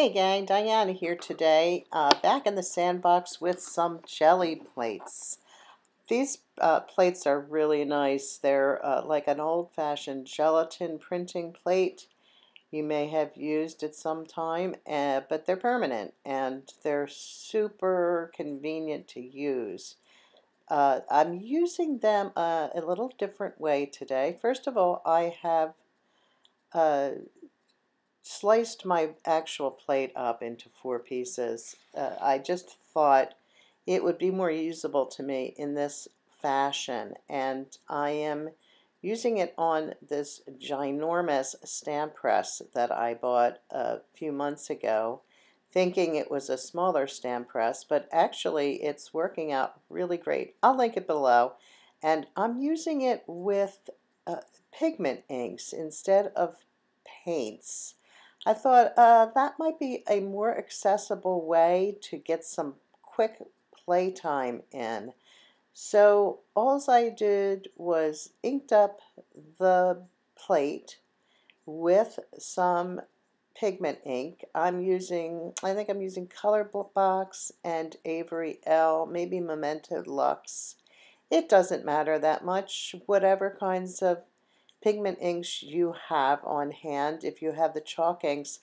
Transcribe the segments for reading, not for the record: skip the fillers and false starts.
Hey gang, Diana here today, back in the sandbox with some jelly plates. These plates are really nice. They're like an old-fashioned gelatin printing plate you may have used at some time, but they're permanent and they're super convenient to use. I'm using them a little different way today. First of all, I have sliced my actual plate up into four pieces. I just thought it would be more usable to me in this fashion, and I am using it on this ginormous stamp press that I bought a few months ago, thinking it was a smaller stamp press, but actually it's working out really great. I'll link it below, and I'm using it with pigment inks instead of paints. I thought that might be a more accessible way to get some quick playtime in. So all I did was inked up the plate with some pigment ink. I think I'm using Colorbox and Avery Elle, maybe Memento Luxe. It doesn't matter that much, whatever kinds of pigment inks you have on hand. If you have the chalk inks,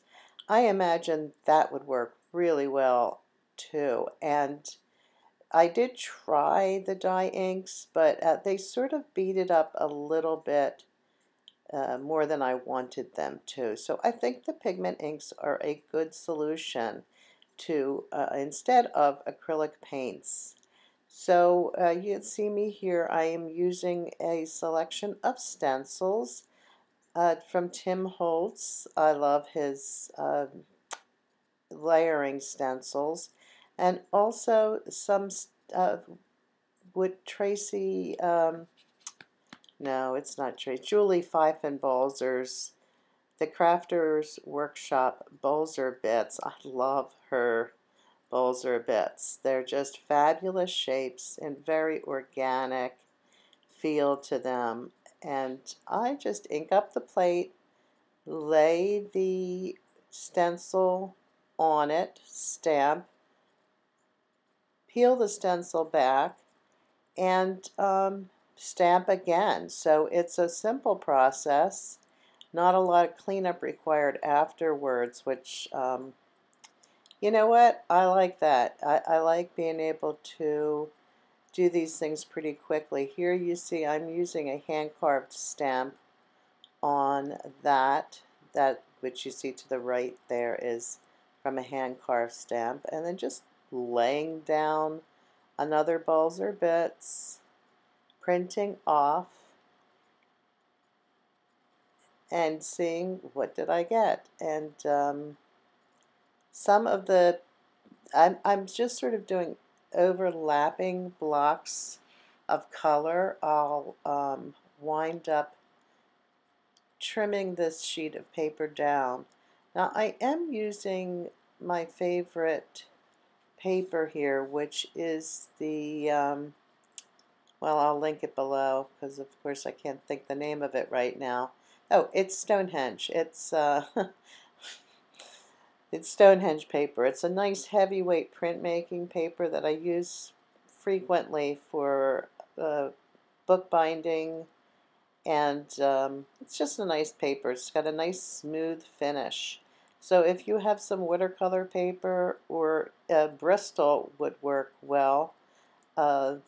I imagine that would work really well too. And I did try the dye inks, but they sort of beaded up a little bit more than I wanted them to. So I think the pigment inks are a good solution to instead of acrylic paints. So you can see me here. I am using a selection of stencils from Tim Holtz. I love his layering stencils, and also some Julie Fife and Balzer's The Crafters Workshop Balzer Bits. I love her Balzer Bits. They're just fabulous shapes and very organic feel to them. And I just ink up the plate, lay the stencil on it, stamp, peel the stencil back, and stamp again. So it's a simple process, not a lot of cleanup required afterwards, which you know what? I like that. I like being able to do these things pretty quickly. Here you see I'm using a hand-carved stamp on that which you see to the right there is from a hand-carved stamp, and then just laying down another Balzer Bits, printing off, and seeing what did I get. And some of the, I'm just sort of doing overlapping blocks of color. I'll wind up trimming this sheet of paper down. Now I am using my favorite paper here, which is the, well, I'll link it below because of course I can't think the name of it right now. Oh, it's Stonehenge. It's it's Stonehenge paper. It's a nice heavyweight printmaking paper that I use frequently for bookbinding, and it's just a nice paper. It's got a nice smooth finish. So if you have some watercolor paper, or Bristol would work well,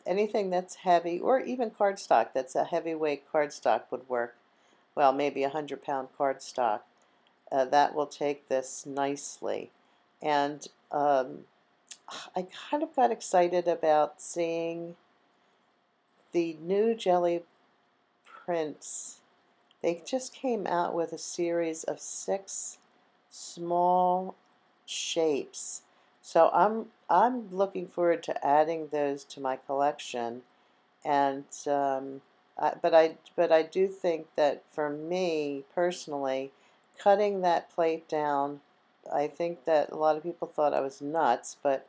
anything that's heavy, or even cardstock that's a heavyweight cardstock would work well, maybe 100-pound cardstock. That will take this nicely. And I kind of got excited about seeing the new jelly prints. They just came out with a series of 6 small shapes. So I'm looking forward to adding those to my collection. And but I do think that for me personally, cutting that plate down, I think that a lot of people thought I was nuts, but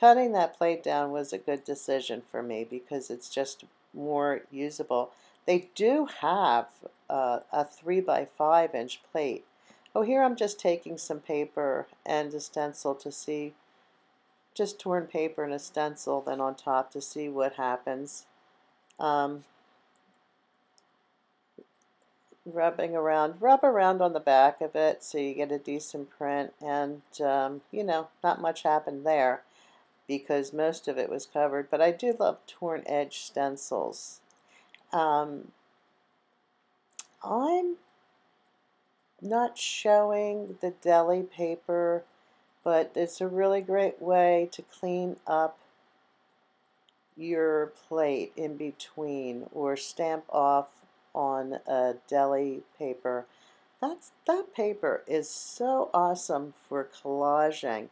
cutting that plate down was a good decision for me because it's just more usable. They do have a 3 by 5 inch plate. Oh, here I'm just taking some paper and a stencil to see, just torn paper and a stencil then on top to see what happens. Rub around on the back of it so you get a decent print, and you know, not much happened there because most of it was covered, but I do love torn edge stencils. I'm not showing the deli paper, but it's a really great way to clean up your plate in between, or stamp off on a deli paper. That paper is so awesome for collaging.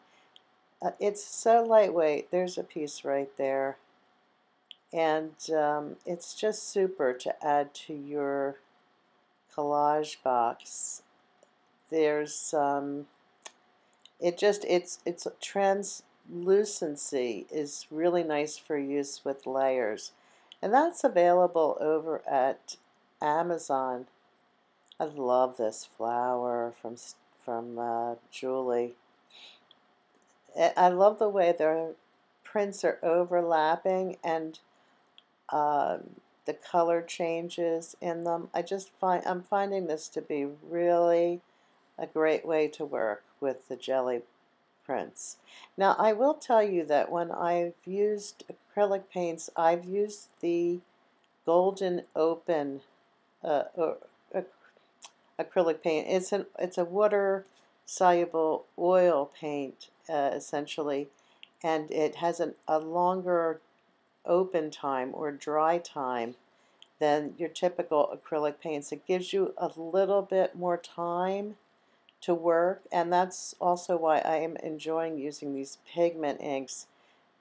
It's so lightweight. There's a piece right there, and it's just super to add to your collage box. There's it's translucency is really nice for use with layers, and that's available over at Amazon. I love this flower from Julie. I love the way their prints are overlapping and the color changes in them. I'm finding this to be really a great way to work with the jelly prints. Now, I will tell you that when I've used acrylic paints, I've used the Golden Open acrylic paint. It's a water-soluble oil paint, essentially, and it has a longer open time or dry time than your typical acrylic paints. It gives you a little bit more time to work, and that's also why I am enjoying using these pigment inks,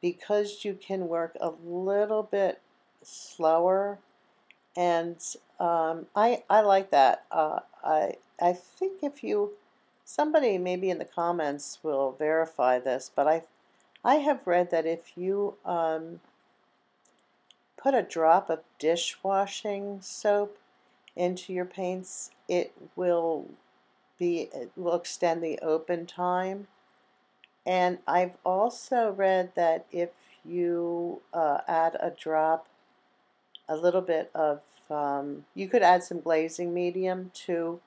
because you can work a little bit slower, and I like that. I think somebody maybe in the comments will verify this, but I have read that if you put a drop of dishwashing soap into your paints, it will extend the open time. And I've also read that if you add you could add some glazing medium to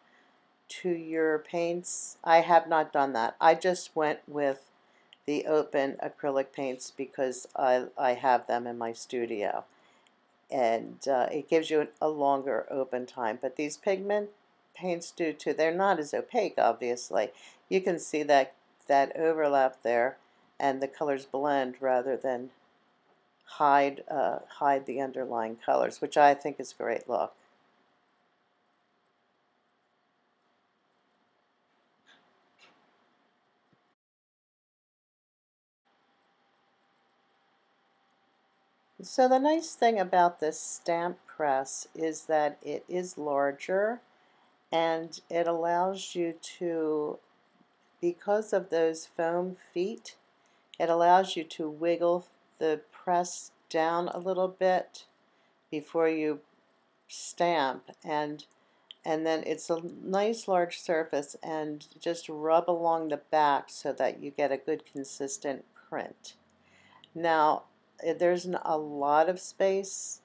your paints. I have not done that. I just went with the open acrylic paints because I have them in my studio, and it gives you a longer open time. But these pigment paints do too. They're not as opaque, obviously. You can see that overlap there, and the colors blend rather than hide the underlying colors, which I think is a great look. So the nice thing about this stamp press is that it is larger, and it allows you to, because of those foam feet, it allows you to wiggle the press down a little bit before you stamp, and then it's a nice large surface, and just rub along the back so that you get a good consistent print. Now, there's a lot of space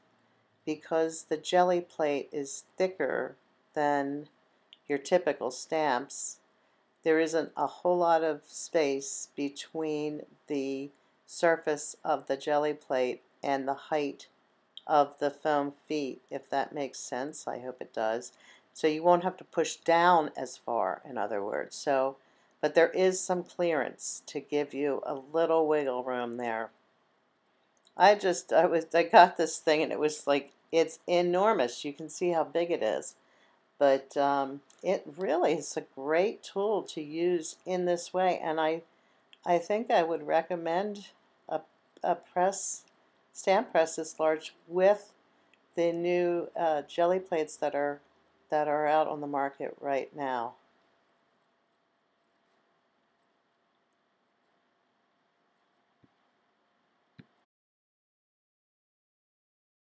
because the jelly plate is thicker than your typical stamps. There isn't a whole lot of space between the surface of the jelly plate and the height of the foam feet, if that makes sense. I hope it does. So you won't have to push down as far, in other words. So, but there is some clearance to give you a little wiggle room there. I got this thing, and it was like, it's enormous. You can see how big it is, but it really is a great tool to use in this way, and I think I would recommend a stamp press this large with the new jelly plates that are out on the market right now.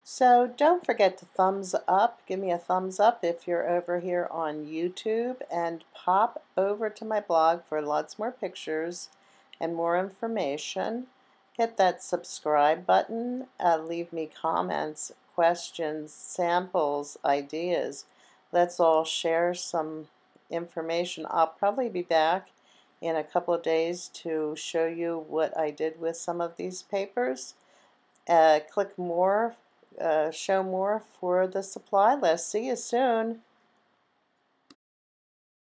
So don't forget to thumbs up, give me a thumbs up if you're over here on YouTube, and pop over to my blog for lots more pictures and more information. Hit that subscribe button, leave me comments, questions, samples, ideas. Let's all share some information. I'll probably be back in a couple of days to show you what I did with some of these papers. Click more. Show more for the supply list. See you soon.